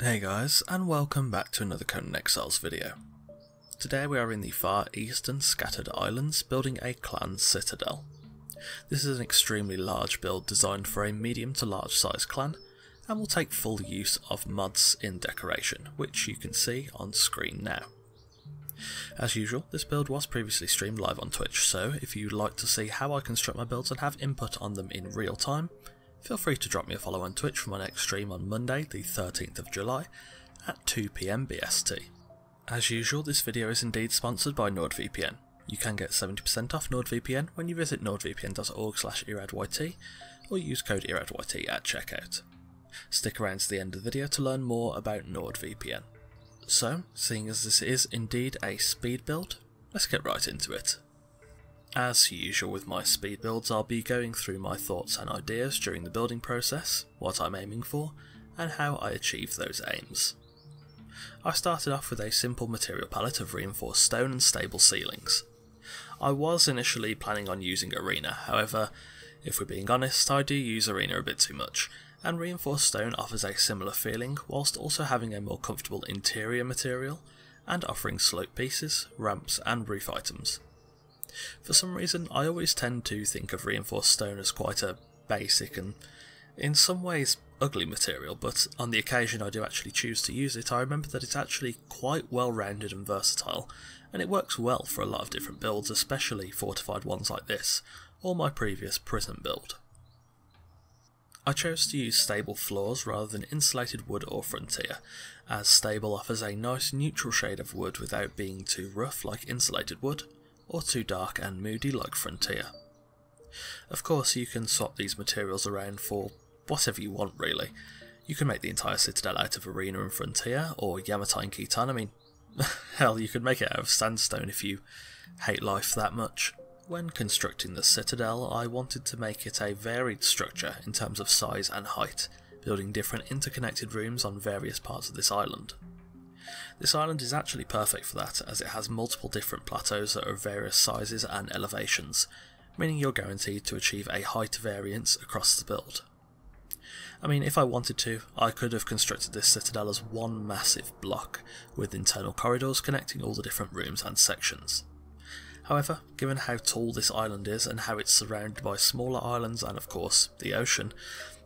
Hey guys, and welcome back to another Conan Exiles video. Today we are in the Far Eastern Scattered Islands building a clan citadel. This is an extremely large build designed for a medium to large size clan, and will take full use of mods in decoration, which you can see on screen now. As usual, this build was previously streamed live on Twitch, so if you'd like to see how I construct my builds and have input on them in real time, feel free to drop me a follow on Twitch for my next stream on Monday the 13th of July at 2 PM BST. As usual, this video is indeed sponsored by NordVPN. You can get 70% off NordVPN when you visit nordvpn.org/eradyt or use code eradyt at checkout. Stick around to the end of the video to learn more about NordVPN. So, seeing as this is indeed a speed build, let's get right into it. As usual with my speed builds, I'll be going through my thoughts and ideas during the building process, what I'm aiming for, and how I achieve those aims. I started off with a simple material palette of reinforced stone and stable ceilings. I was initially planning on using Arena, however, if we're being honest, I do use Arena a bit too much, and reinforced stone offers a similar feeling whilst also having a more comfortable interior material and offering slope pieces, ramps and roof items. For some reason, I always tend to think of reinforced stone as quite a basic and, in some ways, ugly material, but on the occasion I do actually choose to use it, I remember that it's actually quite well-rounded and versatile, and it works well for a lot of different builds, especially fortified ones like this, or my previous prison build. I chose to use stable floors rather than insulated wood or frontier, as stable offers a nice neutral shade of wood without being too rough like insulated wood, or too dark and moody like Frontier. Of course, you can swap these materials around for whatever you want really. You can make the entire citadel out of Arena and Frontier, or Yamatai and Kitan. I mean, hell, you could make it out of sandstone if you hate life that much. When constructing the citadel, I wanted to make it a varied structure in terms of size and height, building different interconnected rooms on various parts of this island. This island is actually perfect for that, as it has multiple different plateaus that are of various sizes and elevations, meaning you're guaranteed to achieve a height variance across the build. I mean, if I wanted to, I could have constructed this citadel as one massive block, with internal corridors connecting all the different rooms and sections. However, given how tall this island is and how it's surrounded by smaller islands and of course, the ocean,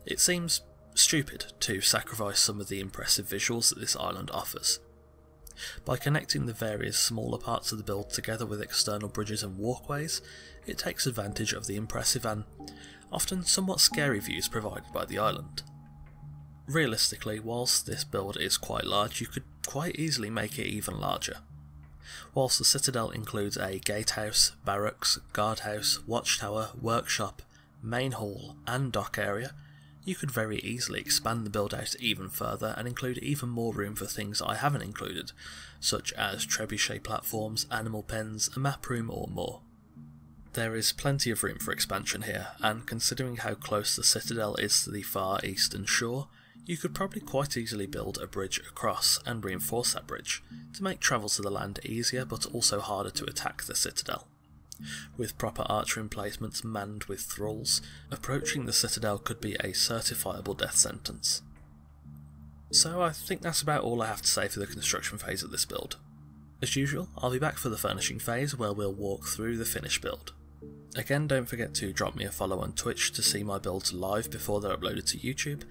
it seems stupid to sacrifice some of the impressive visuals that this island offers. By connecting the various smaller parts of the build together with external bridges and walkways, it takes advantage of the impressive and often somewhat scary views provided by the island. Realistically, whilst this build is quite large, you could quite easily make it even larger. Whilst the citadel includes a gatehouse, barracks, guardhouse, watchtower, workshop, main hall and dock area, you could very easily expand the build out even further and include even more room for things I haven't included, such as trebuchet platforms, animal pens, a map room or more. There is plenty of room for expansion here, and considering how close the citadel is to the far eastern shore, you could probably quite easily build a bridge across and reinforce that bridge, to make travel to the land easier but also harder to attack the citadel. With proper archer emplacements manned with thralls, approaching the citadel could be a certifiable death sentence. So I think that's about all I have to say for the construction phase of this build. As usual, I'll be back for the furnishing phase where we'll walk through the finished build. Again, don't forget to drop me a follow on Twitch to see my builds live before they're uploaded to YouTube,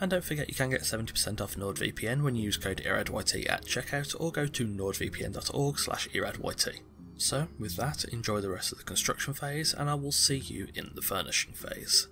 and don't forget you can get 70% off NordVPN when you use code eradyt at checkout or go to nordvpn.org/eradyt. So, with that, enjoy the rest of the construction phase, and I will see you in the furnishing phase.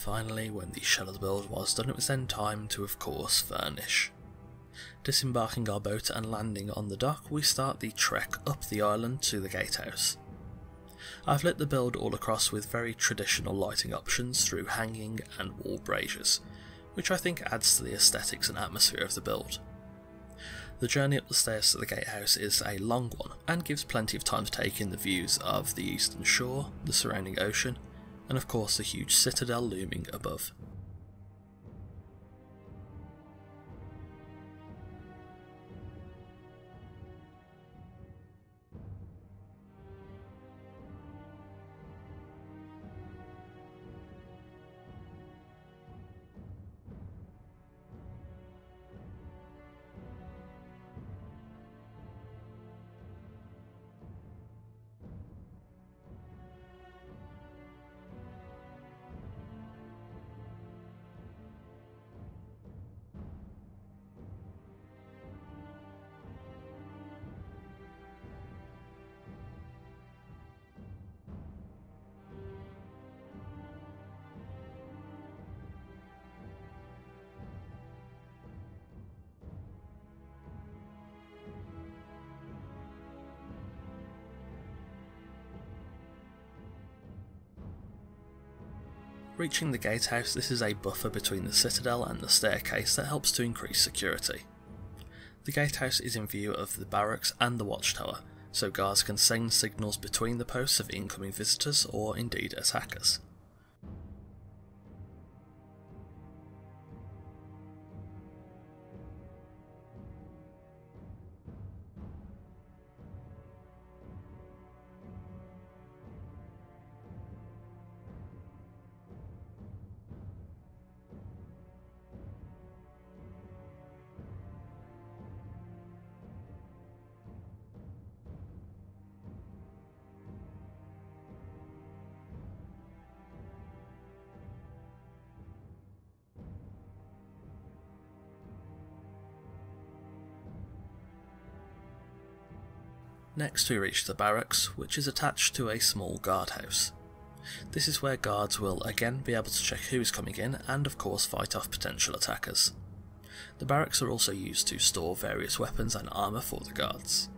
Finally, when the shallow build was done, it was then time to, of course, furnish. Disembarking our boat and landing on the dock, we start the trek up the island to the gatehouse. I've lit the build all across with very traditional lighting options through hanging and wall braziers, which I think adds to the aesthetics and atmosphere of the build. The journey up the stairs to the gatehouse is a long one, and gives plenty of time to take in the views of the eastern shore, the surrounding ocean, and of course the huge citadel looming above. Reaching the gatehouse, this is a buffer between the citadel and the staircase that helps to increase security. The gatehouse is in view of the barracks and the watchtower, so guards can send signals between the posts of incoming visitors or indeed attackers. Next we reach the barracks, which is attached to a small guardhouse. This is where guards will again be able to check who is coming in and of course fight off potential attackers. The barracks are also used to store various weapons and armour for the guards.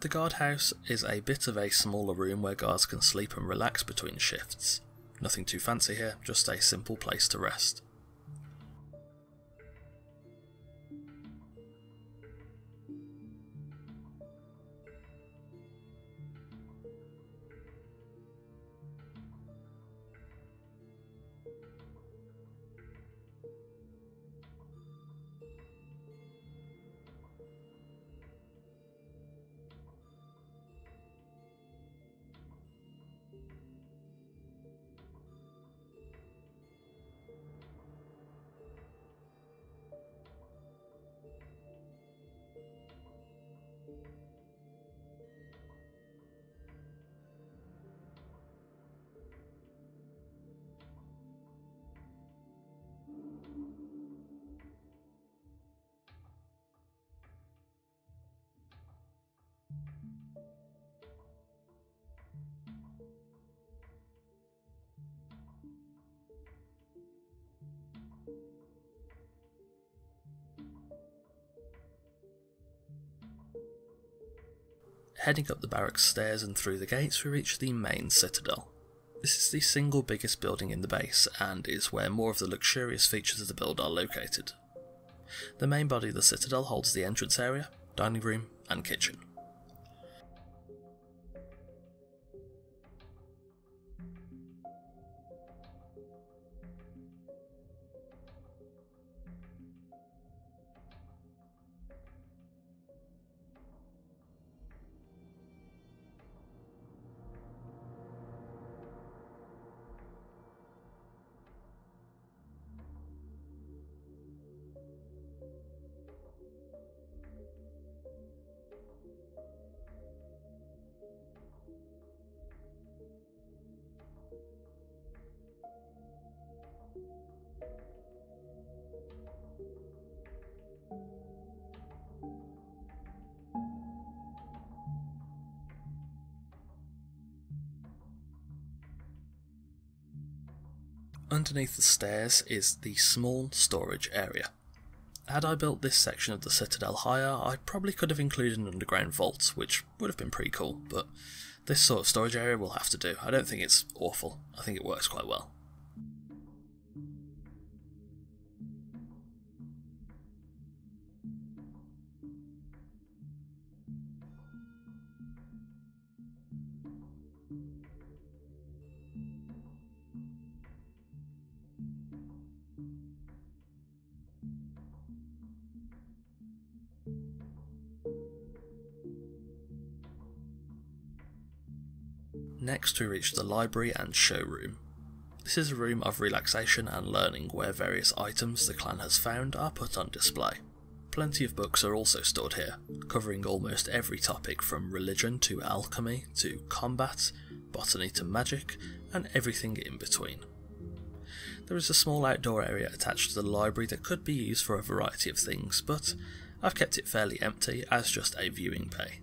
The guardhouse is a bit of a smaller room where guards can sleep and relax between shifts. Nothing too fancy here, just a simple place to rest. Heading up the barracks stairs and through the gates, we reach the main citadel. This is the single biggest building in the base, and is where more of the luxurious features of the build are located. The main body of the citadel holds the entrance area, dining room, and kitchen. Underneath the stairs is the small storage area. Had I built this section of the citadel higher, I probably could have included an underground vault, which would have been pretty cool, but this sort of storage area will have to do. I don't think it's awful, I think it works quite well. Next we reach the library and showroom. This is a room of relaxation and learning where various items the clan has found are put on display. Plenty of books are also stored here, covering almost every topic from religion to alchemy to combat, botany to magic, and everything in between. There is a small outdoor area attached to the library that could be used for a variety of things, but I've kept it fairly empty as just a viewing bay.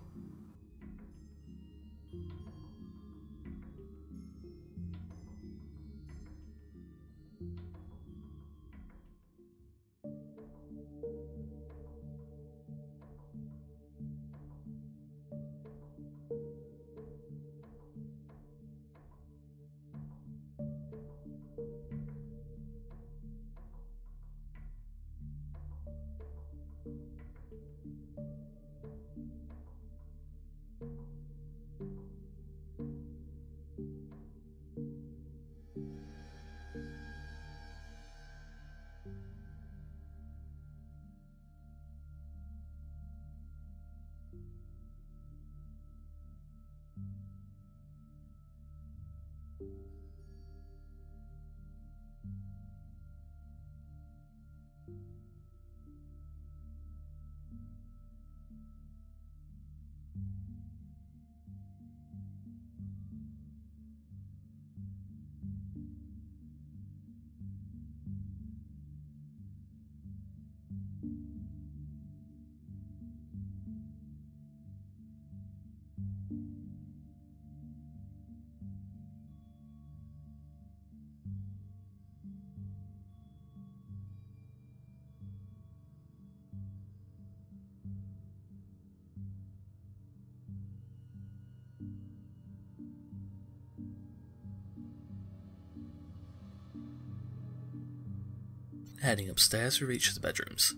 Heading upstairs we reach the bedrooms.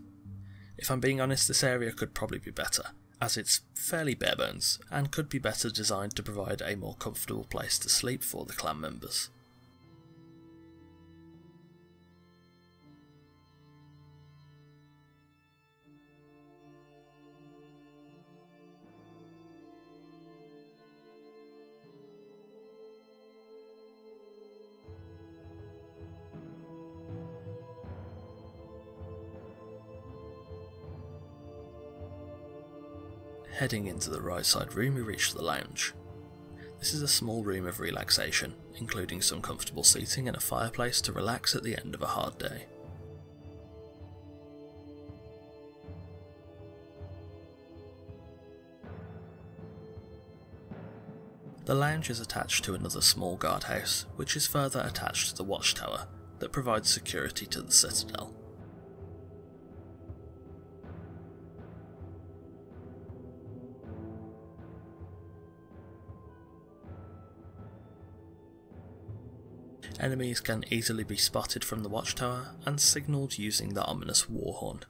If I'm being honest, this area could probably be better, as it's fairly bare bones, and could be better designed to provide a more comfortable place to sleep for the clan members. Heading into the right side room we reach the lounge. This is a small room of relaxation, including some comfortable seating and a fireplace to relax at the end of a hard day. The lounge is attached to another small guardhouse, which is further attached to the watchtower, that provides security to the citadel. Enemies can easily be spotted from the watchtower and signalled using the ominous war horn.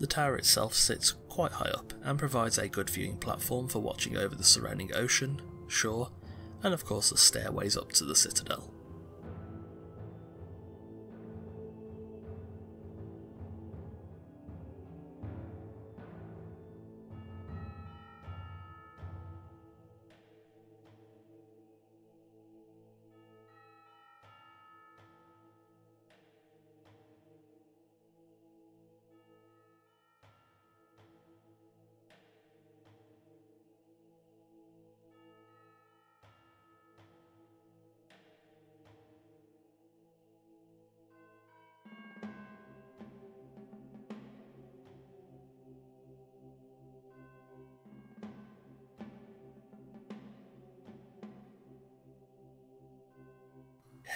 The tower itself sits quite high up and provides a good viewing platform for watching over the surrounding ocean, shore, and of course the stairways up to the citadel.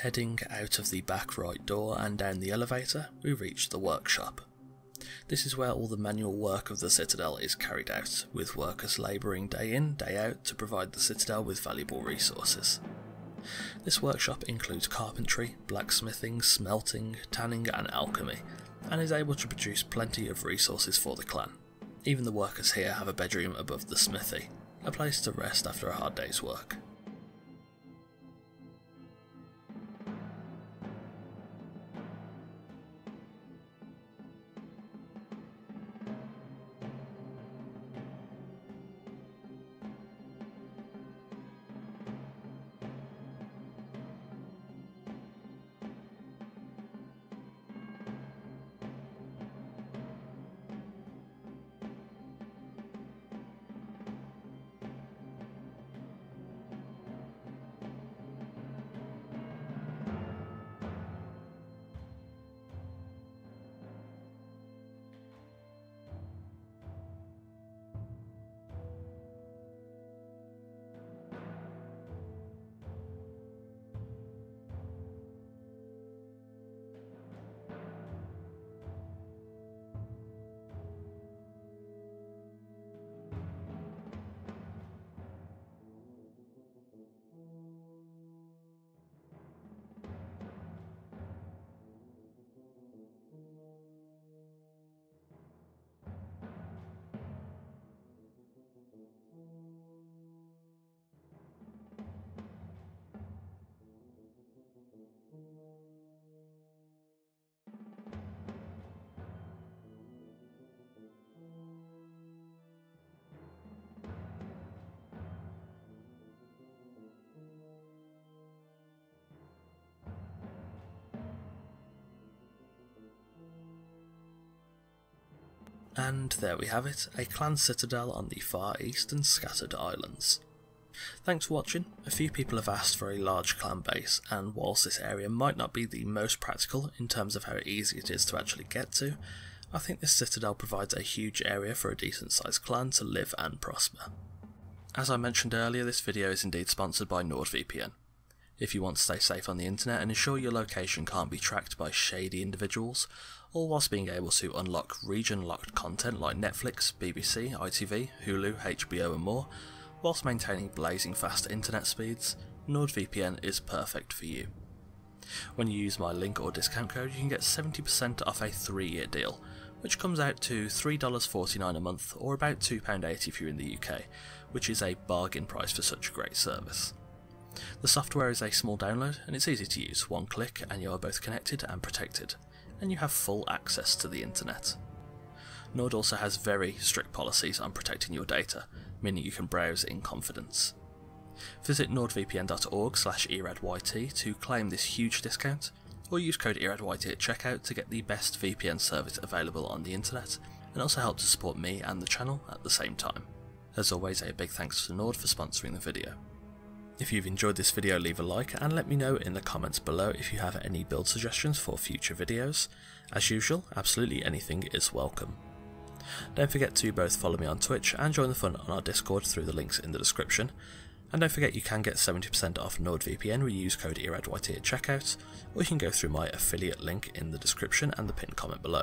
Heading out of the back right door and down the elevator, we reach the workshop. This is where all the manual work of the Citadel is carried out, with workers labouring day in, day out to provide the Citadel with valuable resources. This workshop includes carpentry, blacksmithing, smelting, tanning and alchemy, and is able to produce plenty of resources for the clan. Even the workers here have a bedroom above the smithy, a place to rest after a hard day's work. And there we have it, a clan citadel on the Far Eastern Scattered Islands. Thanks for watching. A few people have asked for a large clan base, and whilst this area might not be the most practical in terms of how easy it is to actually get to, I think this citadel provides a huge area for a decent sized clan to live and prosper. As I mentioned earlier, this video is indeed sponsored by NordVPN. If you want to stay safe on the internet and ensure your location can't be tracked by shady individuals, all whilst being able to unlock region-locked content like Netflix, BBC, ITV, Hulu, HBO and more, whilst maintaining blazing fast internet speeds, NordVPN is perfect for you. When you use my link or discount code, you can get 70% off a 3-year deal, which comes out to $3.49 a month or about £2.80 if you're in the UK, which is a bargain price for such a great service. The software is a small download and it's easy to use, one click and you are both connected and protected, and you have full access to the internet. Nord also has very strict policies on protecting your data, meaning you can browse in confidence. Visit nordvpn.org/eradyt to claim this huge discount, or use code eradyt at checkout to get the best VPN service available on the internet, and also help to support me and the channel at the same time. As always, a big thanks to Nord for sponsoring the video. If you've enjoyed this video, leave a like and let me know in the comments below if you have any build suggestions for future videos. As usual, absolutely anything is welcome. Don't forget to both follow me on Twitch and join the fun on our Discord through the links in the description. And don't forget you can get 70% off NordVPN when you use code eradyt at checkout, or you can go through my affiliate link in the description and the pinned comment below.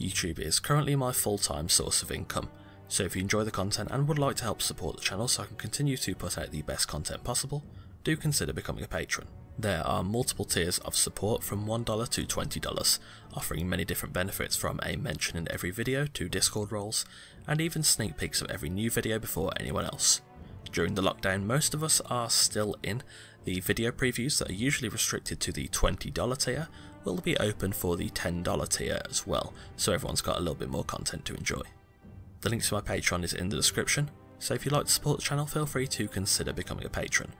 YouTube is currently my full-time source of income. So if you enjoy the content and would like to help support the channel so I can continue to put out the best content possible, do consider becoming a patron. There are multiple tiers of support from $1 to $20, offering many different benefits from a mention in every video to Discord roles, and even sneak peeks of every new video before anyone else. During the lockdown, most of us are still in. The video previews that are usually restricted to the $20 tier will be open for the $10 tier as well, so everyone's got a little bit more content to enjoy. The link to my Patreon is in the description, so if you'd like to support the channel, feel free to consider becoming a patron.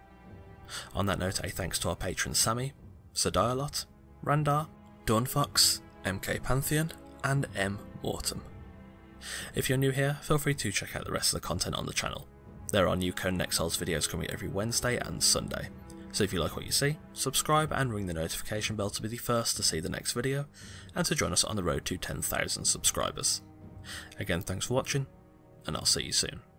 On that note, a thanks to our patrons Sammy, Sadialot, Randar, Dawnfox, MK Pantheon, and M Mortem. If you're new here, feel free to check out the rest of the content on the channel. There are new Conan Exiles videos coming every Wednesday and Sunday, so if you like what you see, subscribe and ring the notification bell to be the first to see the next video, and to join us on the road to 10,000 subscribers. Again, thanks for watching, and I'll see you soon.